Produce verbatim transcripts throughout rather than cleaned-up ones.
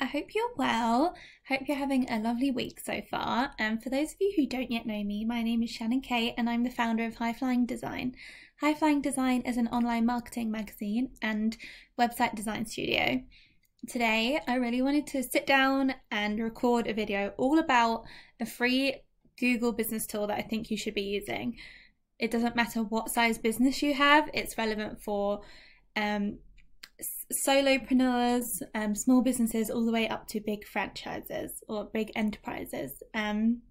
I hope you're well. Hope you're having a lovely week so far. And um, for those of you who don't yet know me, my name is Shannon Kay and I'm the founder of High Flying Design. High Flying Design is an online marketing magazine and website design studio. Today, I really wanted to sit down and record a video all about a free Google business tool that I think you should be using. It doesn't matter what size business you have, it's relevant for um, solopreneurs, um, small businesses, all the way up to big franchises or big enterprises. Um,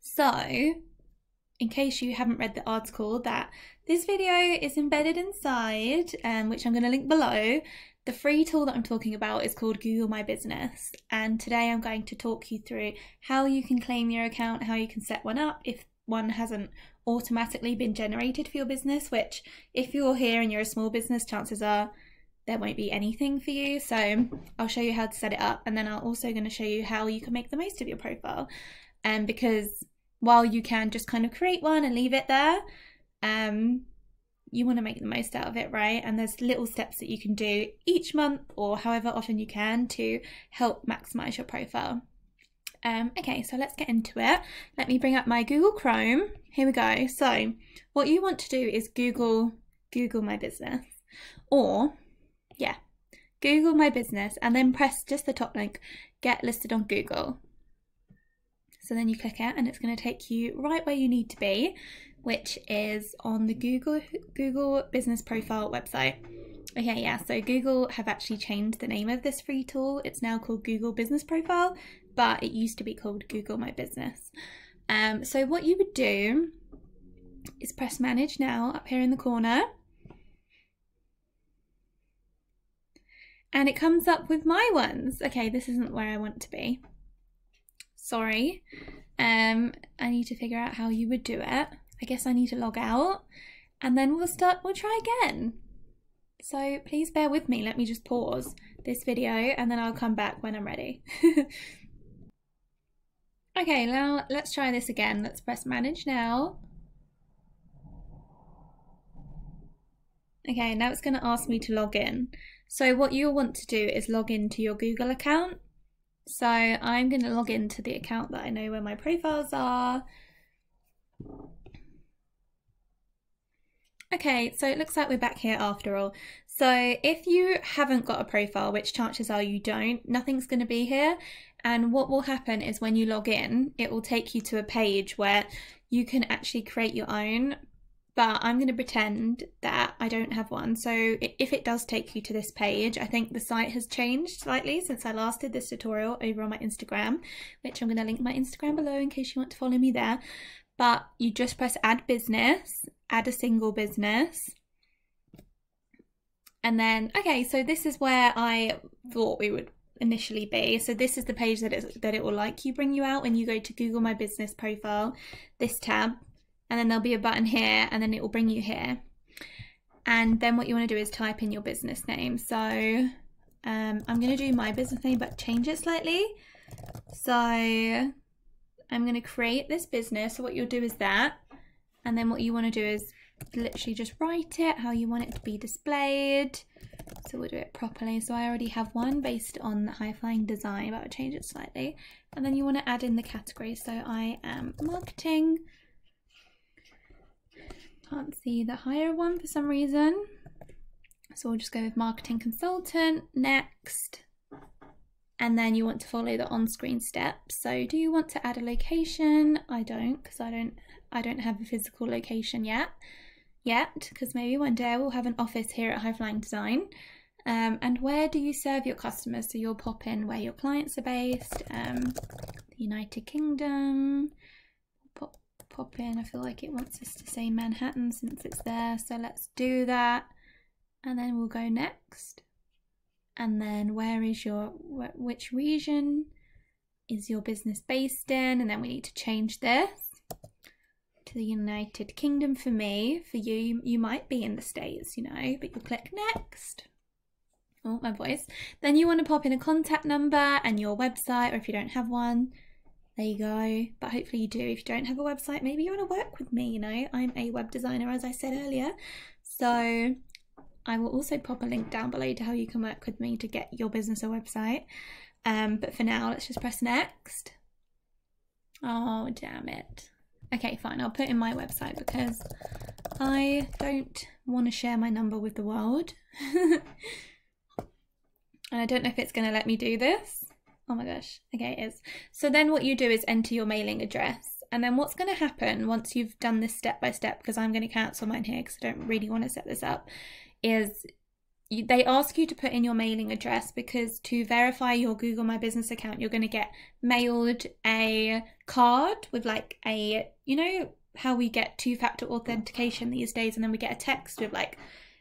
so, in case you haven't read the article that this video is embedded inside, um, which I'm going to link below, the free tool that I'm talking about is called Google My Business, and today I'm going to talk you through how you can claim your account, how you can set one up if one hasn't automatically been generated for your business, which if you're here and you're a small business, chances are there won't be anything for you. So I'll show you how to set it up, and then I'm also going to show you how you can make the most of your profile. And um, because while you can just kind of create one and leave it there, um, you want to make the most out of it, right? And there's little steps that you can do each month or however often you can to help maximize your profile. Um, okay, so let's get into it. Let me bring up my Google Chrome. Here we go. So what you want to do is Google Google My Business, or yeah, Google My Business, and then press just the top link, Get Listed on Google. So then you click it and it's going to take you right where you need to be, which is on the Google Google Business Profile website. Okay, yeah, so Google have actually changed the name of this free tool. It's now called Google Business Profile, but it used to be called Google My Business. Um, so what you would do is press Manage Now up here in the corner. And it comes up with my ones. Okay, this isn't where I want to be. Sorry. Um, I need to figure out how you would do it. I guess I need to log out and then we'll start, we'll try again. So please bear with me. Let me just pause this video and then I'll come back when I'm ready. Okay, now let's try this again. Let's press Manage Now. Okay, now it's going to ask me to log in. So what you'll want to do is log into your Google account. So I'm going to log into the account that I know where my profiles are. Okay, so it looks like we're back here after all. So if you haven't got a profile, which chances are you don't, nothing's going to be here. And what will happen is when you log in, it will take you to a page where you can actually create your own. But I'm going to pretend that I don't have one. So if it does take you to this page, I think the site has changed slightly since I last did this tutorial over on my Instagram, which I'm going to link my Instagram below in case you want to follow me there. But you just press Add Business, add a single business, and then, okay, so this is where I thought we would initially be. So this is the page that it, that it will like you bring you out when you go to Google My Business Profile, this tab, and then there'll be a button here, and then it will bring you here. And then what you want to do is type in your business name. So um, I'm going to do my business name, but change it slightly. So I'm going to create this business. So what you'll do is that, and then what you want to do is literally just write it how you want it to be displayed. So we'll do it properly. So I already have one based on the High Flying Design, but I'll change it slightly. And then you want to add in the category. So I am marketing. Can't see the higher one for some reason. So we'll just go with marketing consultant, next. And then you want to follow the on-screen steps. So do you want to add a location? I don't, because I don't I don't have a physical location yet, yet, because maybe one day we'll have an office here at High Flying Design. Um, and where do you serve your customers? So you'll pop in where your clients are based, um, the United Kingdom. Pop, pop in, I feel like it wants us to say Manhattan since it's there. So let's do that. And then we'll go next. And then where is your, which region is your business based in? And then we need to change this to the United Kingdom for me. For you, you might be in the States, you know, but you click next. Oh, my voice. Then you want to pop in a contact number and your website, or if you don't have one, there you go. But hopefully you do. If you don't have a website, maybe you want to work with me, you know. I'm a web designer, as I said earlier. So I will also pop a link down below to how you can work with me to get your business a website. Um, but for now, let's just press next. Oh, damn it. Okay, fine, I'll put in my website because I don't want to share my number with the world. And I don't know if it's going to let me do this. Oh my gosh, okay, it is. So then what you do is enter your mailing address. And then what's going to happen once you've done this step by step, because I'm going to cancel mine here because I don't really want to set this up, is you, they ask you to put in your mailing address, because to verify your Google My Business account, you're going to get mailed a card with like a, you know how we get two-factor authentication these days, and then we get a text with like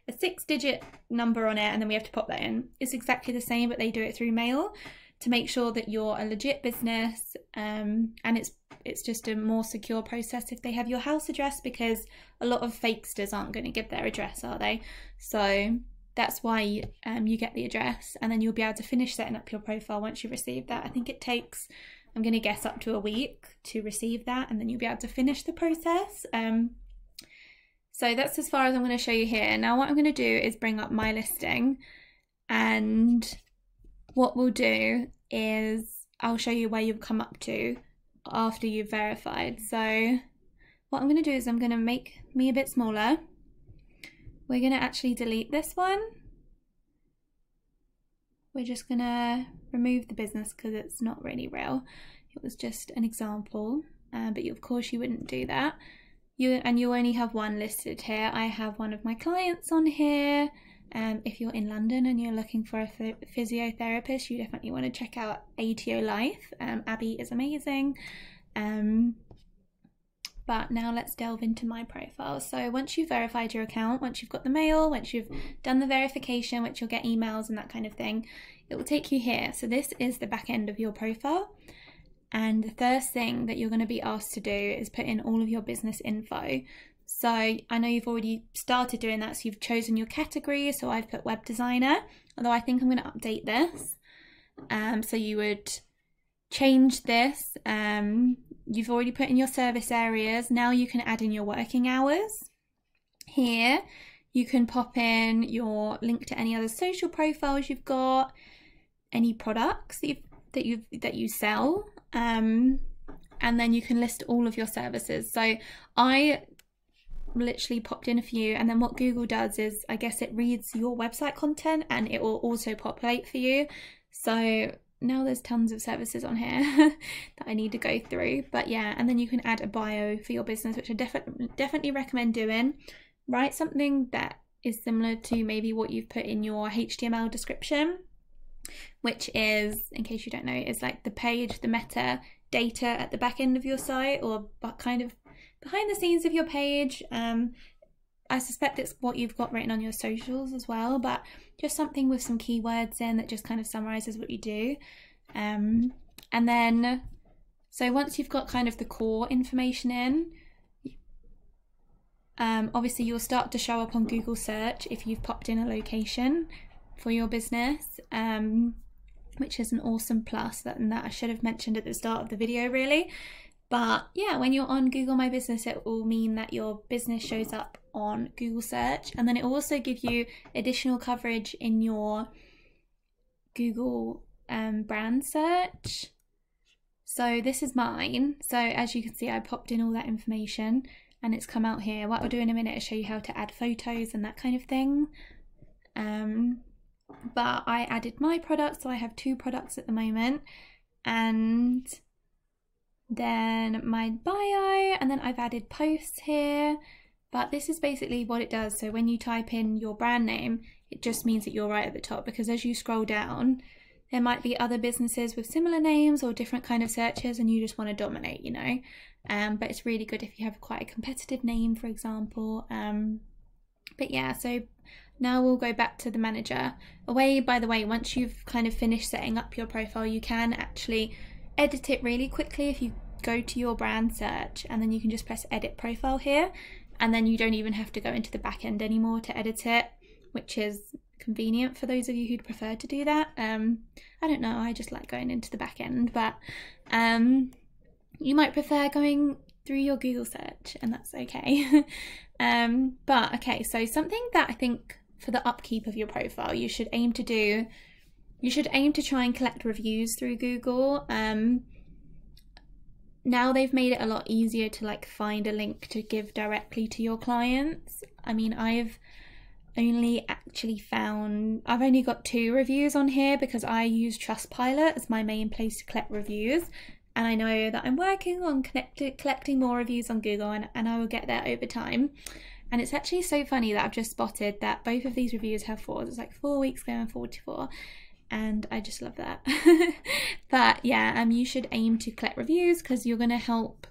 a six-digit number on it, and then we have to pop that in. It's exactly the same, but they do it through mail to make sure that you're a legit business, um, and it's it's just a more secure process if they have your house address, because a lot of fakesters aren't going to give their address, are they? So that's why um, you get the address, and then you'll be able to finish setting up your profile once you receive that. I think it takes, I'm going to guess, up to a week to receive that, and then you'll be able to finish the process. Um, so that's as far as I'm going to show you here. Now what I'm going to do is bring up my listing, and what we'll do is I'll show you where you've come up to after you've verified. So what I'm going to do is I'm going to make me a bit smaller. We're going to actually delete this one. We're just going to remove the business because it's not really real. It was just an example, uh, but you, of course you wouldn't do that. You and you only have one listed here. I have one of my clients on here. Um, if you're in London and you're looking for a th physiotherapist, you definitely want to check out A T O Life. Um, Abby is amazing. Um, but now let's delve into my profile. So once you've verified your account, once you've got the mail, once you've done the verification, once you'll get emails and that kind of thing, it will take you here. So this is the back end of your profile. And the first thing that you're going to be asked to do is put in all of your business info. So I know you've already started doing that, so you've chosen your category. So I've put web designer, although I think I'm going to update this. Um, so you would change this. Um, you've already put in your service areas. Now you can add in your working hours. Here you can pop in your link to any other social profiles you've got, any products that, you've, that, you've, that you sell, um, and then you can list all of your services. So I literally popped in a few, and then what Google does is I guess it reads your website content and it will auto populate for you. So now there's tons of services on here that I need to go through, but yeah. And then you can add a bio for your business, which I definitely definitely recommend doing. Write something that is similar to maybe what you've put in your H T M L description, which is, in case you don't know, is like the page, the meta data at the back end of your site, or but kind of behind the scenes of your page. um, I suspect it's what you've got written on your socials as well, but just something with some keywords in that just kind of summarizes what you do. Um, and then, so once you've got kind of the core information in, um, obviously you'll start to show up on Google search if you've popped in a location for your business, um, which is an awesome plus that, and that I should have mentioned at the start of the video really. But yeah, when you're on Google My Business, it will mean that your business shows up on Google search, and then it will also give you additional coverage in your Google um, brand search. So this is mine. So as you can see, I popped in all that information and it's come out here. What I'll do in a minute is show you how to add photos and that kind of thing. Um, but I added my products, so I have two products at the moment, and then my bio, and then I've added posts here. But this is basically what it does. So when you type in your brand name, it just means that you're right at the top, because as you scroll down, there might be other businesses with similar names or different kind of searches, and you just want to dominate, you know. Um, but it's really good if you have quite a competitive name, for example. Um, but yeah, so now we'll go back to the manager. Away, by the way, once you've kind of finished setting up your profile, you can actually edit it really quickly if you go to your brand search, and then you can just press edit profile here, and then you don't even have to go into the back end anymore to edit it, which is convenient for those of you who'd prefer to do that. um I don't know, I just like going into the back end, but um you might prefer going through your Google search, and that's okay. um but okay, so something that I think for the upkeep of your profile you should aim to do You should aim to try and collect reviews through Google. Um, now they've made it a lot easier to like find a link to give directly to your clients. I mean, I've only actually found, I've only got two reviews on here because I use Trustpilot as my main place to collect reviews. And I know that I'm working on connect, collecting more reviews on Google, and, and I will get there over time. And it's actually so funny that I've just spotted that both of these reviews have fours. It's like four weeks ago and forty-four. And I just love that. But yeah, um, you should aim to collect reviews because you're going to help.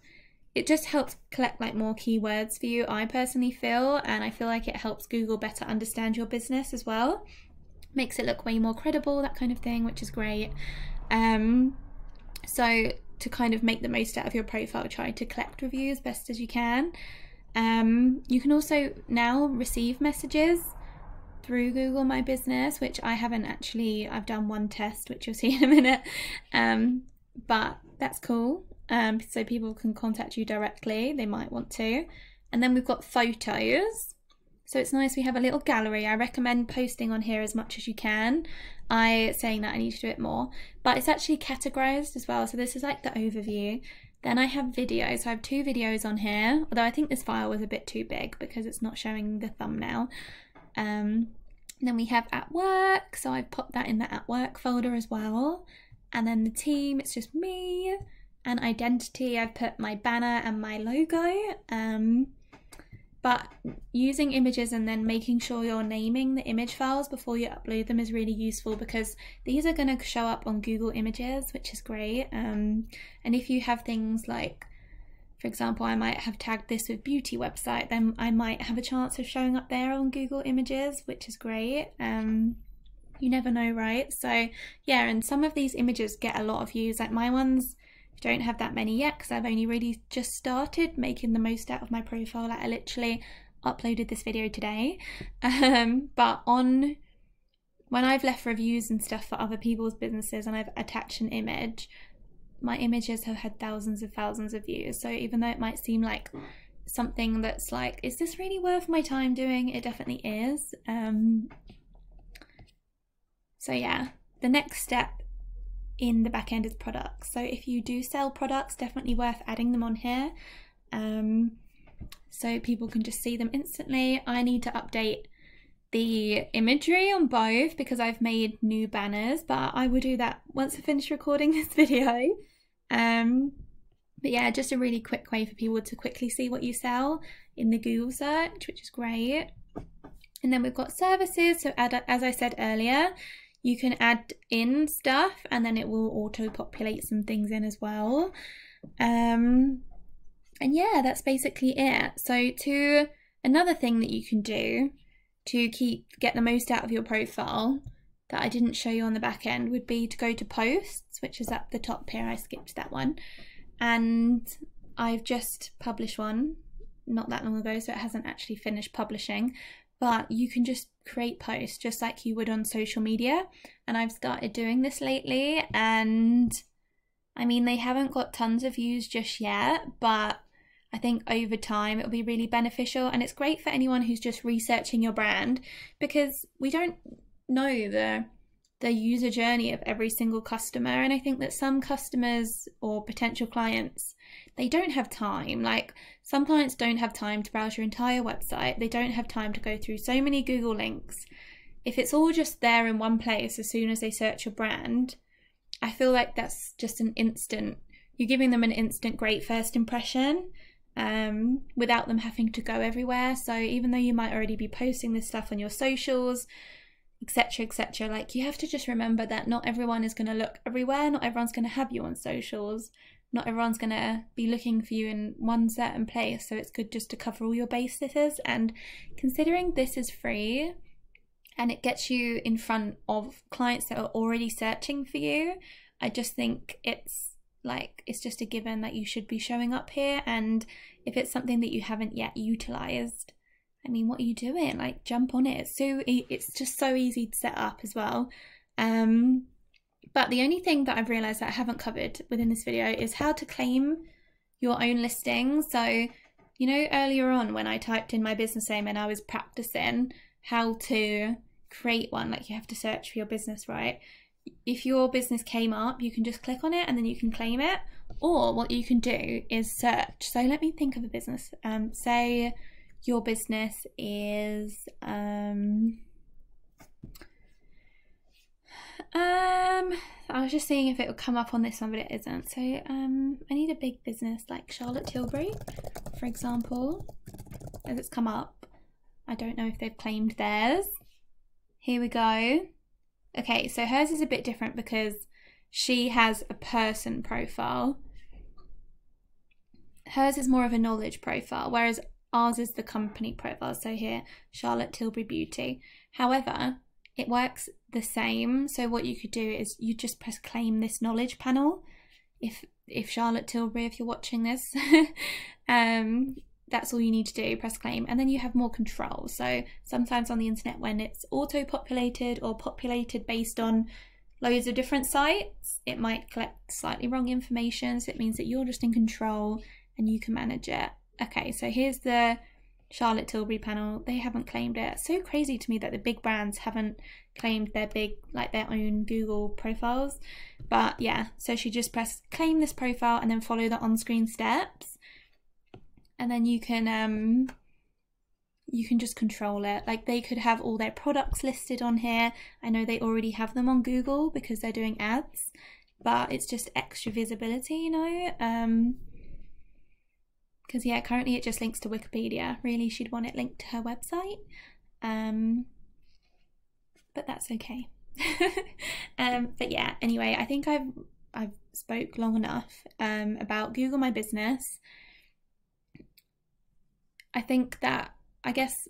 It just helps collect like more keywords for you, I personally feel. And I feel like it helps Google better understand your business as well. Makes it look way more credible, that kind of thing, which is great. Um, so to kind of make the most out of your profile, try to collect reviews best as you can. Um, you can also now receive messages through Google My Business, which I haven't actually, I've done one test, which you'll see in a minute, um, but that's cool. Um, so people can contact you directly, they might want to. And then we've got photos. So it's nice, we have a little gallery. I recommend posting on here as much as you can. I saying that I need to do it more, but it's actually categorized as well. So this is like the overview. Then I have videos, so I have two videos on here, although I think this file was a bit too big because it's not showing the thumbnail. Um, and then we have at work, so I've popped that in the at work folder as well. And then the team, it's just me. And identity, I've put my banner and my logo. Um, but using images and then making sure you're naming the image files before you upload them is really useful because these are going to show up on Google Images, which is great. Um, and if you have things like, for example, I might have tagged this with beauty website, then I might have a chance of showing up there on Google Images, which is great. Um, you never know, right? So yeah, and some of these images get a lot of views. Like my ones don't have that many yet because I've only really just started making the most out of my profile. Like I literally uploaded this video today. Um, but on when I've left reviews and stuff for other people's businesses and I've attached an image, my images have had thousands and thousands of views. So even though it might seem like something that's like, is this really worth my time doing? It definitely is. Um, so yeah, the next step in the back end is products. So if you do sell products, definitely worth adding them on here. Um, so people can just see them instantly. I need to update the imagery on both because I've made new banners, but I will do that once I finish recording this video. Um, but yeah, just a really quick way for people to quickly see what you sell in the Google search, which is great. And then we've got services. So add, as I said earlier, you can add in stuff and then it will auto-populate some things in as well. Um, and yeah, that's basically it. So to another thing that you can do to keep get the most out of your profile that I didn't show you on the back end would be to go to posts, which is at the top here. I skipped that one. And I've just published one not that long ago, so it hasn't actually finished publishing. But you can just create posts just like you would on social media. And I've started doing this lately. And I mean, they haven't got tons of views just yet, but I think over time it'll be really beneficial. And it's great for anyone who's just researching your brand because we don't know the, the user journey of every single customer. And I think that some customers or potential clients, they don't have time. Like some clients don't have time to browse your entire website. They don't have time to go through so many Google links. If it's all just there in one place as soon as they search your brand, I feel like that's just an instant, you're giving them an instant great first impression um, without them having to go everywhere. So even though you might already be posting this stuff on your socials, etc, et cetera, like you have to just remember that not everyone is going to look everywhere, not everyone's going to have you on socials, not everyone's going to be looking for you in one certain place, so it's good just to cover all your bases. And considering this is free and it gets you in front of clients that are already searching for you, I just think it's like it's just a given that you should be showing up here. And if it's something that you haven't yet utilized, I mean, what are you doing? Like, jump on it. It's so e it's just so easy to set up as well. Um, but the only thing that I've realized that I haven't covered within this video is how to claim your own listing. So, you know, earlier on when I typed in my business name and I was practicing how to create one, like you have to search for your business, right? if your business came up, you can just click on it and then you can claim it. Or what you can do is search. So let me think of a business. Um, say your business is um, um, I was just seeing if it would come up on this one, but it isn't. So um, I need a big business like Charlotte Tilbury, for example, as it's come up. I don't know if they've claimed theirs. Here we go. Okay, so hers is a bit different because she has a person profile. Hers is more of a knowledge profile, whereas ours is the company profile. So here, Charlotte Tilbury Beauty. However, it works the same. So what you could do is you just press claim this knowledge panel. If if Charlotte Tilbury, if you're watching this, um, that's all you need to do, press claim, and then you have more control. So sometimes on the internet, when it's auto-populated or populated based on loads of different sites, it might collect slightly wrong information, so it means that you're just in control and you can manage it. Okay, so here's the Charlotte Tilbury panel. They haven't claimed it. It's so crazy to me that the big brands haven't claimed their big, like their own Google profiles. But yeah, so she just pressed claim this profile and then follow the on-screen steps. And then you can um, you can just control it. Like they could have all their products listed on here. I know they already have them on Google because they're doing ads, but it's just extra visibility, you know? Um, because yeah, currently it just links to Wikipedia. Really, she'd want it linked to her website. Um, but that's okay. um, but yeah, anyway, I think I've, I've spoke long enough um, about Google My Business. I think that, I guess,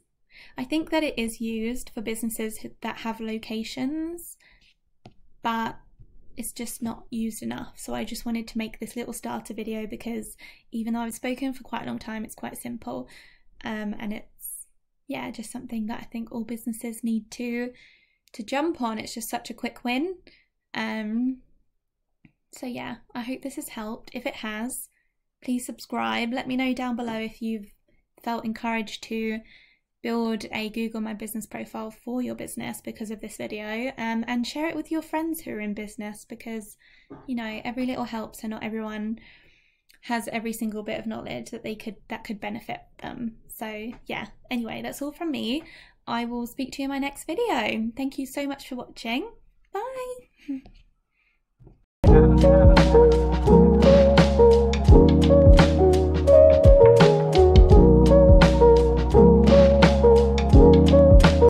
I think that it is used for businesses that have locations, but it's just not used enough. So I just wanted to make this little starter video because even though I've spoken for quite a long time, it's quite simple. Um, and it's, yeah, just something that I think all businesses need to, to jump on. It's just such a quick win. Um, so yeah, I hope this has helped. If it has, please subscribe. Let me know down below if you've felt encouraged to build a Google My Business profile for your business because of this video, um, and share it with your friends who are in business because, you know, every little helps and not everyone has every single bit of knowledge that they could that could benefit them. So yeah, anyway, that's all from me. I will speak to you in my next video. Thank you so much for watching. Bye.